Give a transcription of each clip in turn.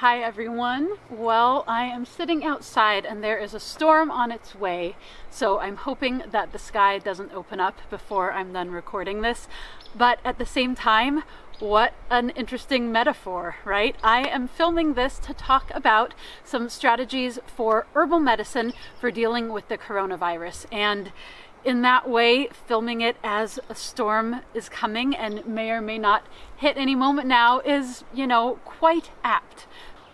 Hi everyone. Well, I am sitting outside and there is a storm on its way, so I'm hoping that the sky doesn't open up before I'm done recording this. But at the same time, what an interesting metaphor, right? I am filming this to talk about some strategies for herbal medicine for dealing with the coronavirus, and in that way, filming it as a storm is coming and may or may not hit any moment now is, you know, quite apt.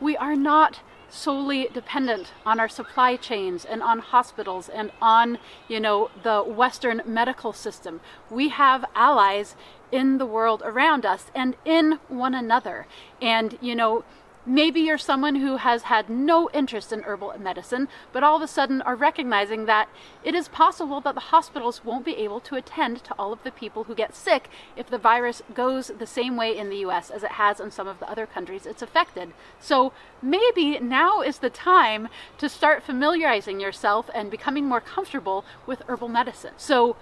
We are not solely dependent on our supply chains and on hospitals and on, you know, the Western medical system. We have allies in the world around us and in one another. And, you know, maybe you're someone who has had no interest in herbal medicine, but all of a sudden are recognizing that it is possible that the hospitals won't be able to attend to all of the people who get sick if the virus goes the same way in the US as it has in some of the other countries it's affected. So maybe now is the time to start familiarizing yourself and becoming more comfortable with herbal medicine. So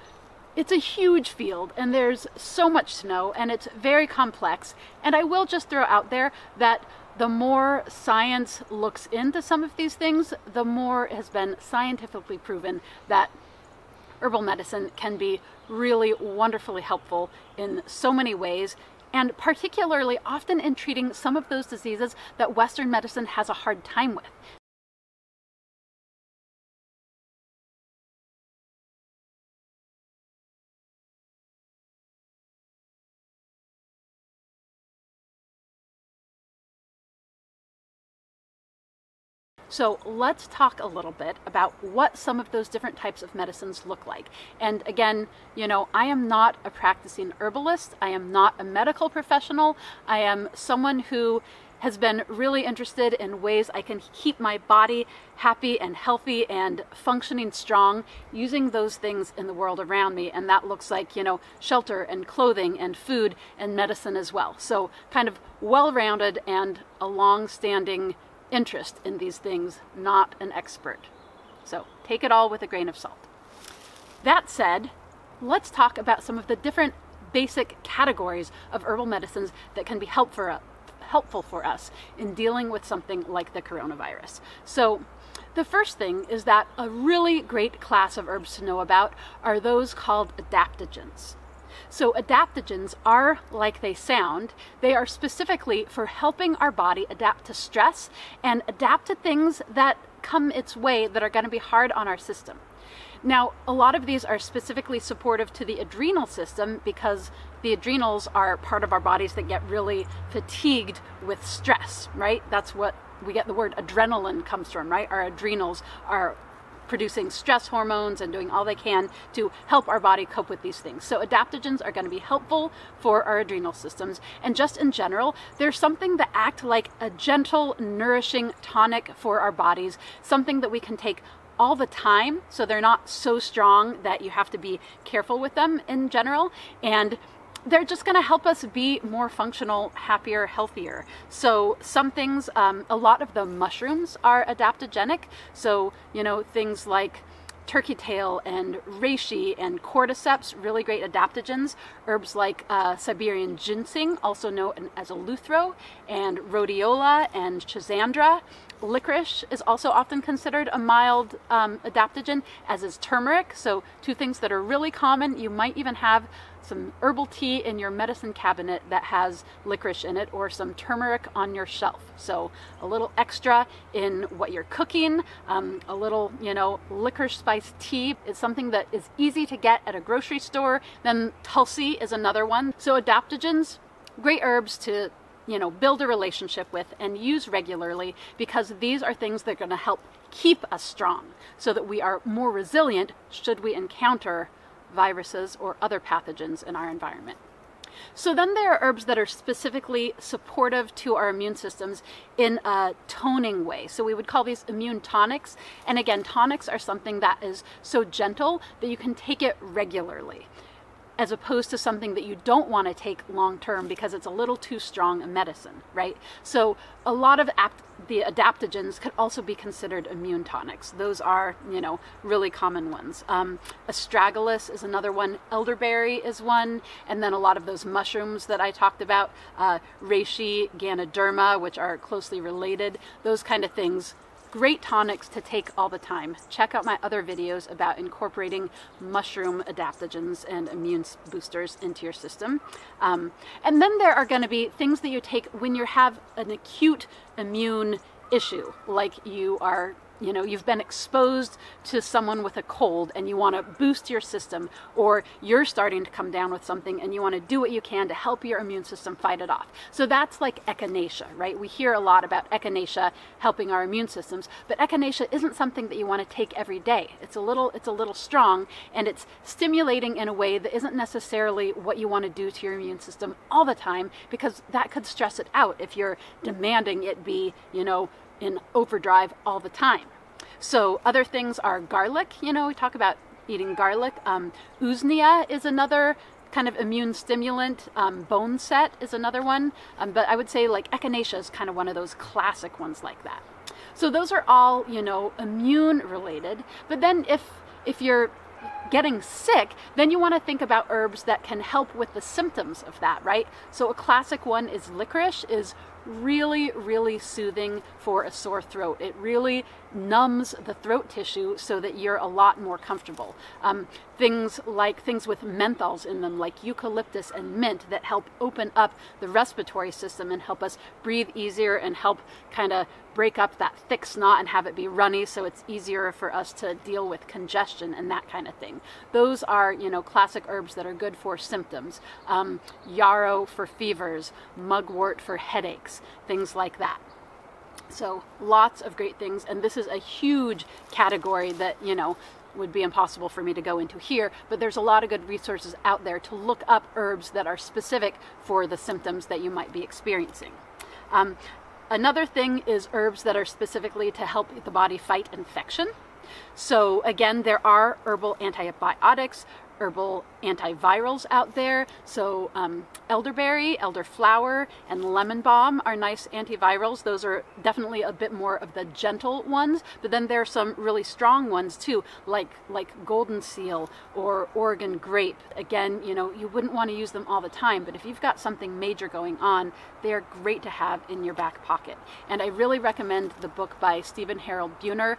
it's a huge field and there's so much to know and it's very complex. And I will just throw out there that the more science looks into some of these things, the more it has been scientifically proven that herbal medicine can be really wonderfully helpful in so many ways, and particularly often in treating some of those diseases that Western medicine has a hard time with. So let's talk a little bit about what some of those different types of medicines look like. And again, you know, I am not a practicing herbalist. I am not a medical professional. I am someone who has been really interested in ways I can keep my body happy and healthy and functioning strong using those things in the world around me. And that looks like, you know, shelter and clothing and food and medicine as well. So kind of well-rounded and a long-standing interest in these things, not an expert. So take it all with a grain of salt. That said, let's talk about some of the different basic categories of herbal medicines that can be helpful for us in dealing with something like the coronavirus. So the first thing is that a really great class of herbs to know about are those called adaptogens. So adaptogens are like they sound. They are specifically for helping our body adapt to stress and adapt to things that come its way that are going to be hard on our system. Now, a lot of these are specifically supportive to the adrenal system because the adrenals are part of our bodies that get really fatigued with stress, right? That's what we get the word adrenaline comes from, right? Our adrenals are producing stress hormones and doing all they can to help our body cope with these things. So adaptogens are going to be helpful for our adrenal systems. And just in general, they're something that act like a gentle, nourishing tonic for our bodies, something that we can take all the time. So they're not so strong that you have to be careful with them in general. And they're just going to help us be more functional, happier, healthier. So some things, a lot of the mushrooms are adaptogenic. So, you know, things like turkey tail and reishi and cordyceps, really great adaptogens. Herbs like Siberian ginseng, also known as eleuthero, and rhodiola and schizandra. Licorice is also often considered a mild adaptogen, as is turmeric. So two things that are really common. You might even have some herbal tea in your medicine cabinet that has licorice in it, or some turmeric on your shelf. So a little extra in what you're cooking, a little, you know, licorice spiced tea is something that is easy to get at a grocery store. Then Tulsi is another one. So adaptogens, great herbs to, you know, build a relationship with and use regularly, because these are things that are going to help keep us strong so that we are more resilient should we encounter viruses or other pathogens in our environment. So then there are herbs that are specifically supportive to our immune systems in a toning way. So we would call these immune tonics. And again, tonics are something that is so gentle that you can take it regularly. as opposed to something that you don't want to take long term because it's a little too strong a medicine, right? So a lot of the adaptogens could also be considered immune tonics. Those are, you know, really common ones. Astragalus is another one. Elderberry is one. And then a lot of those mushrooms that I talked about, reishi, Ganoderma, which are closely related, those kind of things. Great tonics to take all the time. Check out my other videos about incorporating mushroom adaptogens and immune boosters into your system. And then there are going to be things that you take when you have an acute immune issue, like you are, you know, you've been exposed to someone with a cold and you want to boost your system, or you're starting to come down with something and you want to do what you can to help your immune system fight it off. So that's like echinacea, right? We hear a lot about echinacea helping our immune systems, but echinacea isn't something that you want to take every day. It's a little strong, and it's stimulating in a way that isn't necessarily what you want to do to your immune system all the time, because that could stress it out if you're demanding it be, you know, in overdrive all the time. So other things are garlic. You know, we talk about eating garlic. Usnea is another kind of immune stimulant. Bone set is another one. But I would say like echinacea is kind of one of those classic ones like that. So those are all, you know, immune related. But then if you're getting sick, then you want to think about herbs that can help with the symptoms of that, right? So a classic one is licorice, is really, really soothing for a sore throat. It really numbs the throat tissue so that you're a lot more comfortable. Things with menthols in them, like eucalyptus and mint, that help open up the respiratory system and help us breathe easier and help kind of break up that thick snot and have it be runny, so it's easier for us to deal with congestion and that kind of thing. Those are, you know, classic herbs that are good for symptoms. Yarrow for fevers, mugwort for headaches, things like that. So lots of great things, and this is a huge category that, you know, would be impossible for me to go into here, but there's a lot of good resources out there to look up herbs that are specific for the symptoms that you might be experiencing. Another thing is herbs that are specifically to help the body fight infection. So again, there are herbal antibiotics, herbal antivirals out there. So elderberry, elderflower, and lemon balm are nice antivirals. Those are definitely a bit more of the gentle ones, but then there are some really strong ones too, like golden seal or Oregon grape. Again, you know, you wouldn't want to use them all the time, but if you've got something major going on, they're great to have in your back pocket. And I really recommend the book by Stephen Harold Buhner,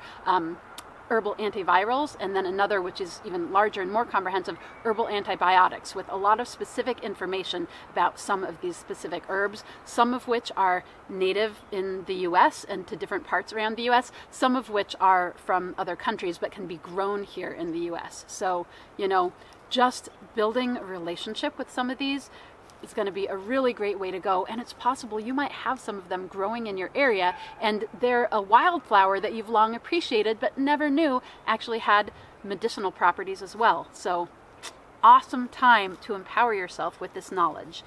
Herbal Antivirals, and then another which is even larger and more comprehensive, Herbal Antibiotics, with a lot of specific information about some of these specific herbs, some of which are native in the US and to different parts around the US, some of which are from other countries but can be grown here in the US. So, you know, just building a relationship with some of these is going to be a really great way to go, and it's possible you might have some of them growing in your area, and they're a wildflower that you've long appreciated but never knew actually had medicinal properties as well. So awesome time to empower yourself with this knowledge.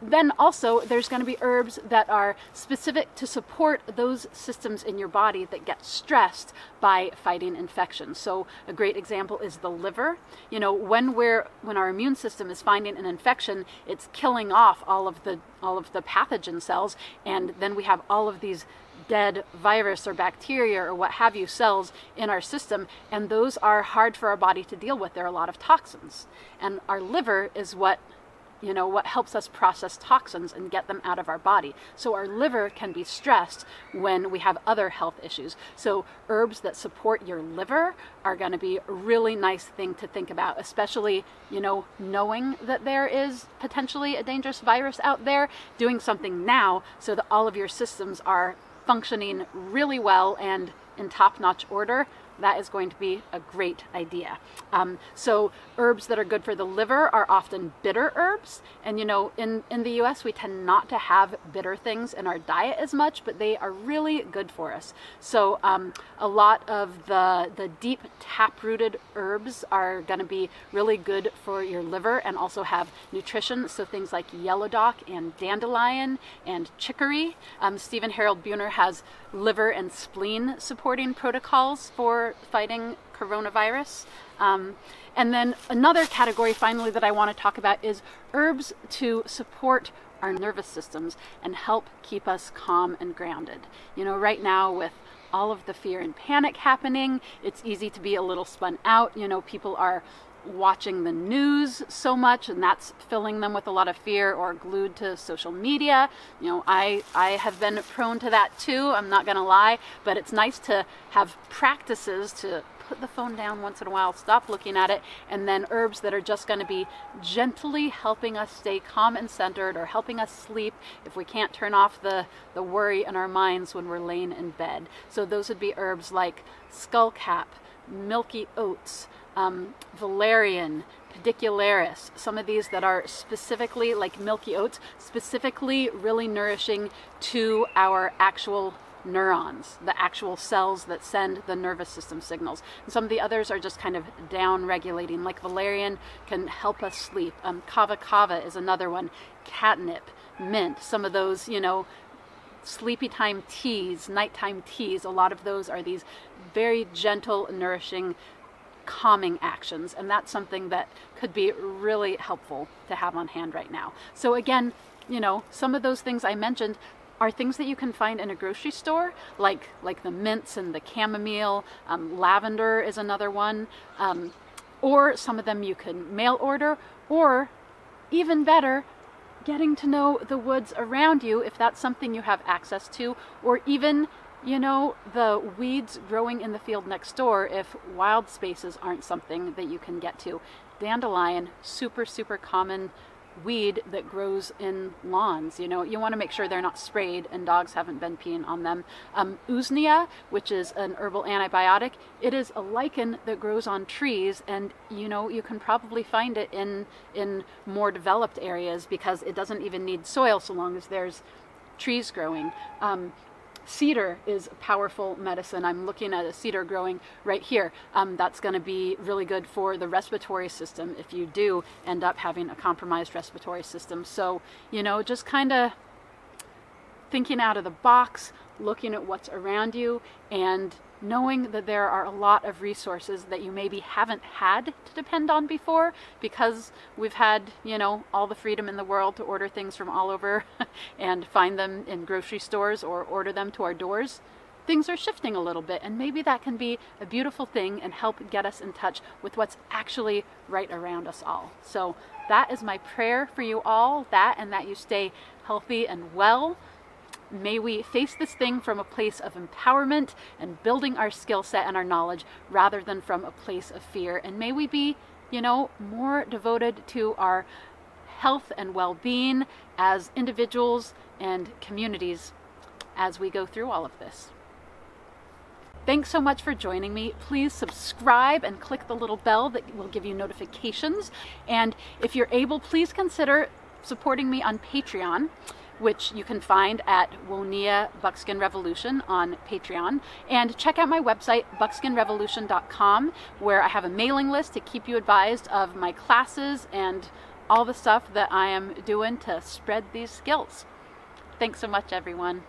Then also there's going to be herbs that are specific to support those systems in your body that get stressed by fighting infection. So a great example is the liver. You know, when our immune system is finding an infection, it's killing off all of the pathogen cells, and then we have all of these dead virus or bacteria or what have you cells in our system, and those are hard for our body to deal with. There are a lot of toxins, and our liver is what, you know, what helps us process toxins and get them out of our body. So our liver can be stressed when we have other health issues. So herbs that support your liver are going to be a really nice thing to think about, especially, you know, knowing that there is potentially a dangerous virus out there, doing something now so that all of your systems are functioning really well and in top-notch order. That is going to be a great idea. So herbs that are good for the liver are often bitter herbs. And you know, in the US, we tend not to have bitter things in our diet as much, but they are really good for us. So a lot of the deep tap-rooted herbs are gonna be really good for your liver and also have nutrition. So things like yellow dock and dandelion and chicory. Stephen Harold Buhner has liver and spleen supporting protocols for fighting coronavirus. And then another category finally that I want to talk about is herbs to support our nervous systems and help keep us calm and grounded. You know, right now with all of the fear and panic happening, it's easy to be a little spun out. You know, people are watching the news so much, and that's filling them with a lot of fear, or glued to social media. You know, I have been prone to that too, I'm not gonna lie, but it's nice to have practices to put the phone down once in a while, stop looking at it, and then herbs that are just going to be gently helping us stay calm and centered, or helping us sleep if we can't turn off the worry in our minds when we're laying in bed. So those would be herbs like skullcap, milky oats, valerian, pedicularis, some of these that are specifically, like milky oats, specifically really nourishing to our actual neurons, the actual cells that send the nervous system signals. And some of the others are just kind of down regulating, like valerian can help us sleep. Kava kava is another one, catnip, mint, some of those, you know, sleepy time teas, nighttime teas, a lot of those are these very gentle, nourishing, calming actions, and that's something that could be really helpful to have on hand right now. So again, you know, some of those things I mentioned are things that you can find in a grocery store, like the mints and the chamomile, lavender is another one, or some of them you can mail order, or even better, getting to know the woods around you if that's something you have access to, or even, you know, the weeds growing in the field next door if wild spaces aren't something that you can get to. Dandelion, super, super common weed that grows in lawns. You know, you want to make sure they're not sprayed and dogs haven't been peeing on them. Usnea, which is an herbal antibiotic, it is a lichen that grows on trees, and you know, you can probably find it in more developed areas because it doesn't even need soil so long as there's trees growing. Cedar is a powerful medicine. I'm looking at a cedar growing right here. That's going to be really good for the respiratory system if you do end up having a compromised respiratory system. So, you know, just kind of thinking out of the box, looking at what's around you, and knowing that there are a lot of resources that you maybe haven't had to depend on before, because we've had, you know, all the freedom in the world to order things from all over and find them in grocery stores or order them to our doors. Things are shifting a little bit, and maybe that can be a beautiful thing and help get us in touch with what's actually right around us all. So that is my prayer for you all, that and that you stay healthy and well. May we face this thing from a place of empowerment and building our skill set and our knowledge, rather than from a place of fear. And may we be, you know, more devoted to our health and well-being as individuals and communities as we go through all of this. Thanks so much for joining me. Please subscribe and click the little bell that will give you notifications. And if you're able, please consider supporting me on Patreon, which you can find at Woniya Buckskin Revolution on Patreon. And check out my website, buckskinrevolution.com, where I have a mailing list to keep you advised of my classes and all the stuff that I am doing to spread these skills. Thanks so much, everyone.